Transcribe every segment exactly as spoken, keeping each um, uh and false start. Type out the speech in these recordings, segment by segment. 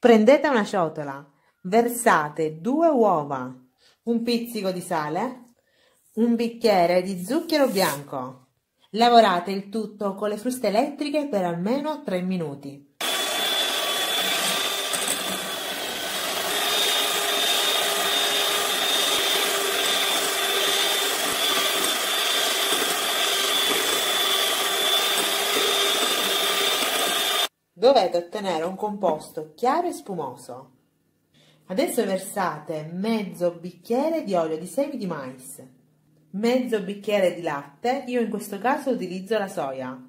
Prendete una ciotola, versate due uova, un pizzico di sale, un bicchiere di zucchero bianco. Lavorate il tutto con le fruste elettriche per almeno tre minuti. Dovete ottenere un composto chiaro e spumoso. Adesso versate mezzo bicchiere di olio di semi di mais, mezzo bicchiere di latte, io in questo caso utilizzo la soia.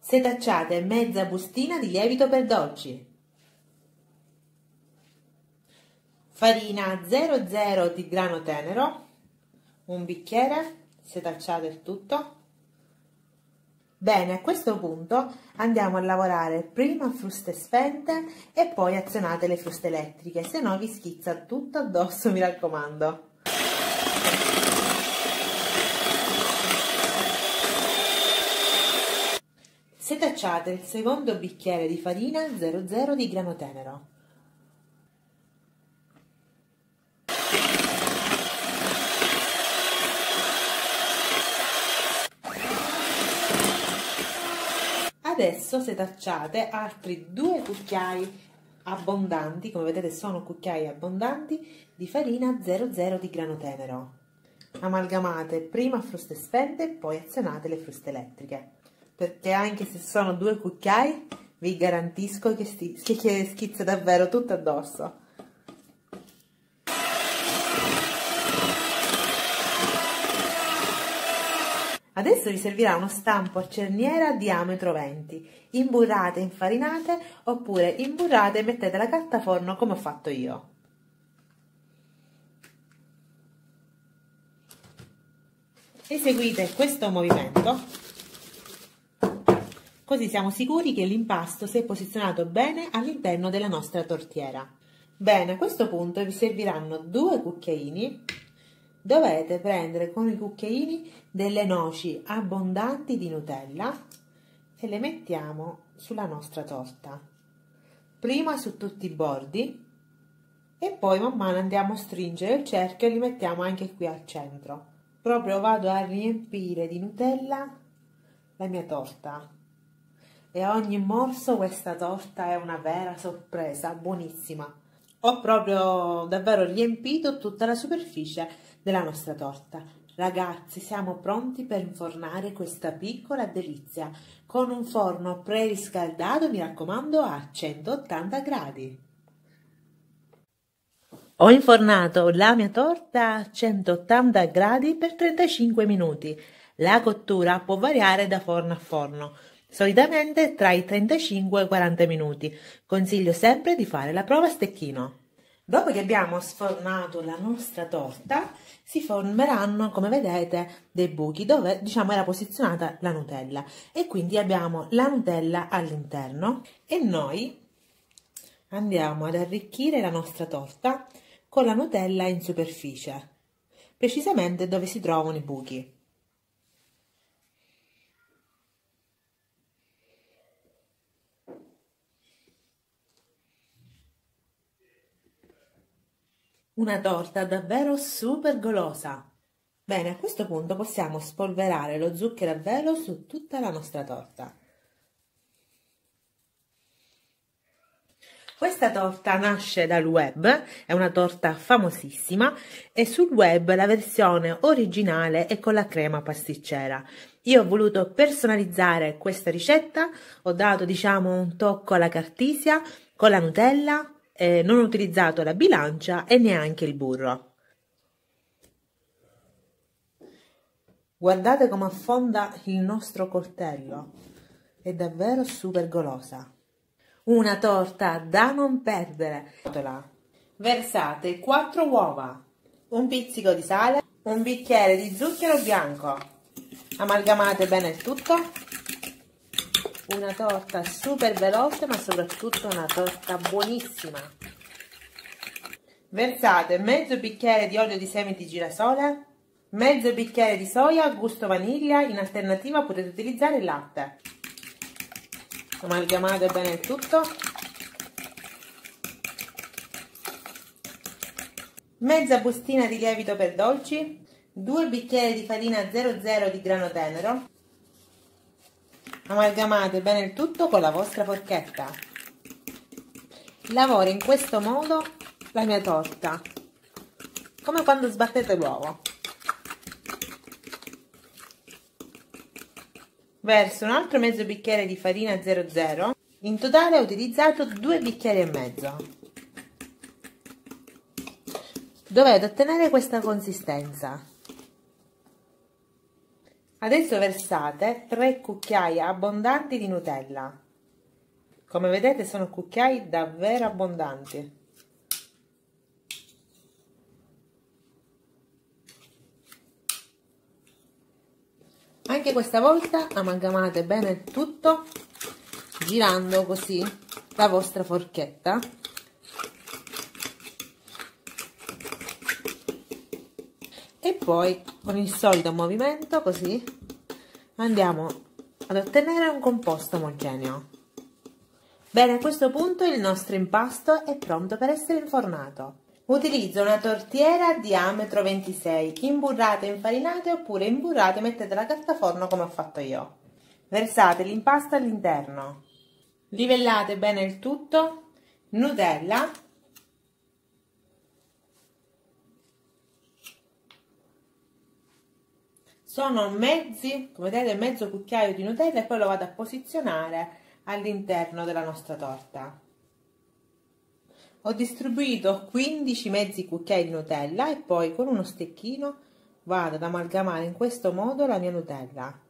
Setacciate mezza bustina di lievito per dolci. Farina zero zero di grano tenero, un bicchiere, setacciate il tutto. Bene, a questo punto andiamo a lavorare prima fruste spente e poi azionate le fruste elettriche, se no vi schizza tutto addosso, mi raccomando. Setacciate il secondo bicchiere di farina zero zero di grano tenero. Adesso setacciate altri due cucchiai abbondanti, come vedete sono cucchiai abbondanti, di farina zero zero di grano tenero. Amalgamate prima fruste spente e poi azionate le fruste elettriche, perché anche se sono due cucchiai vi garantisco che, che schizza davvero tutto addosso. Adesso vi servirà uno stampo a cerniera diametro venti, imburrate, infarinate oppure imburrate e mettete la carta forno come ho fatto io. Eseguite questo movimento, così siamo sicuri che l'impasto si è posizionato bene all'interno della nostra tortiera. Bene, a questo punto vi serviranno due cucchiaini. Dovete prendere con i cucchiaini delle noci abbondanti di Nutella e le mettiamo sulla nostra torta. Prima su tutti i bordi e poi man mano andiamo a stringere il cerchio e li mettiamo anche qui al centro. Proprio vado a riempire di Nutella la mia torta. E ogni morso questa torta è una vera sorpresa, buonissima. Ho proprio davvero riempito tutta la superficie della nostra torta. Ragazzi, siamo pronti per infornare questa piccola delizia con un forno preriscaldato, mi raccomando, a centottanta gradi. Ho infornato la mia torta a centottanta gradi per trentacinque minuti. La cottura può variare da forno a forno, solitamente tra i trentacinque e i quaranta minuti. Consiglio sempre di fare la prova a stecchino. Dopo che abbiamo sfornato la nostra torta, si formeranno, come vedete, dei buchi dove, diciamo, era posizionata la Nutella. E quindi abbiamo la Nutella all'interno e noi andiamo ad arricchire la nostra torta con la Nutella in superficie, precisamente dove si trovano i buchi. Una torta davvero super golosa! Bene, a questo punto possiamo spolverare lo zucchero a velo su tutta la nostra torta. Questa torta nasce dal web, è una torta famosissima e sul web la versione originale è con la crema pasticcera. Io ho voluto personalizzare questa ricetta, ho dato diciamo un tocco alla Cartisia con la Nutella, Eh, non ho utilizzato la bilancia e neanche il burro. Guardate come affonda il nostro coltello, è davvero super golosa. Una torta da non perdere. Versate quattro uova, un pizzico di sale, un bicchiere di zucchero bianco. Amalgamate bene il tutto. Una torta super veloce, ma soprattutto una torta buonissima. Versate mezzo bicchiere di olio di semi di girasole, mezzo bicchiere di soia, gusto vaniglia, in alternativa potete utilizzare il latte. amalgamate bene il tutto. Mezza bustina di lievito per dolci, due bicchieri di farina zero zero di grano tenero. Amalgamate bene il tutto con la vostra forchetta. Lavoro in questo modo la mia torta, come quando sbattete l'uovo. Verso un altro mezzo bicchiere di farina zero zero, in totale ho utilizzato due bicchieri e mezzo. Dovete ottenere questa consistenza. Adesso versate tre cucchiaia abbondanti di Nutella. Come vedete sono cucchiai davvero abbondanti. Anche questa volta amalgamate bene tutto girando così la vostra forchetta. E poi con il solito movimento così andiamo ad ottenere un composto omogeneo. Bene, a questo punto il nostro impasto è pronto per essere infornato. Utilizzo una tortiera a diametro ventisei, imburrate, infarinate oppure imburrate, mettete la carta forno come ho fatto io. Versate l'impasto all'interno, livellate bene il tutto, Nutella, sono mezzi, come vedete mezzo cucchiaio di Nutella, e poi lo vado a posizionare all'interno della nostra torta. Ho distribuito quindici mezzi cucchiai di Nutella e poi con uno stecchino vado ad amalgamare in questo modo la mia Nutella.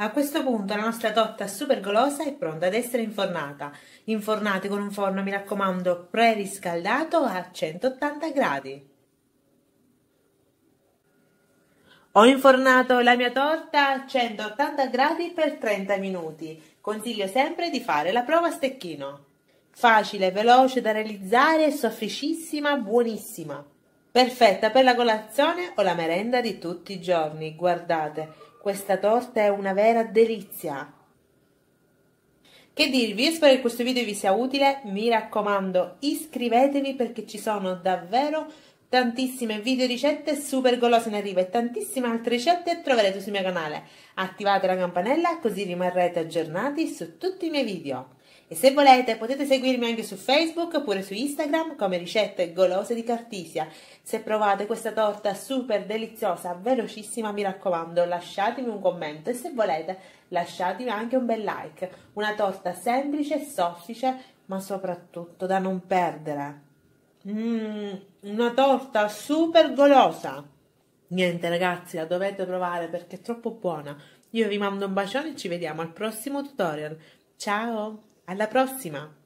A questo punto la nostra torta super golosa è pronta ad essere infornata. Infornate con un forno, mi raccomando, preriscaldato a centottanta gradi. Ho infornato la mia torta a centottanta gradi per trenta minuti. Consiglio sempre di fare la prova a stecchino. Facile, veloce da realizzare, sofficissima, buonissima. Perfetta per la colazione o la merenda di tutti i giorni. Guardate, questa torta è una vera delizia. Che dirvi, io spero che questo video vi sia utile, mi raccomando iscrivetevi perché ci sono davvero tantissime video ricette super golose in arrivo e tantissime altre ricette troverete sul mio canale. Attivate la campanella così rimarrete aggiornati su tutti i miei video. E se volete potete seguirmi anche su Facebook oppure su Instagram come Ricette Golose di Cartisia. Se provate questa torta super deliziosa, velocissima, mi raccomando lasciatemi un commento e se volete lasciatemi anche un bel like. Una torta semplice, soffice, ma soprattutto da non perdere. Mm, una torta super golosa. Niente ragazzi, la dovete provare perché è troppo buona. Io vi mando un bacione e ci vediamo al prossimo tutorial. Ciao! Alla prossima!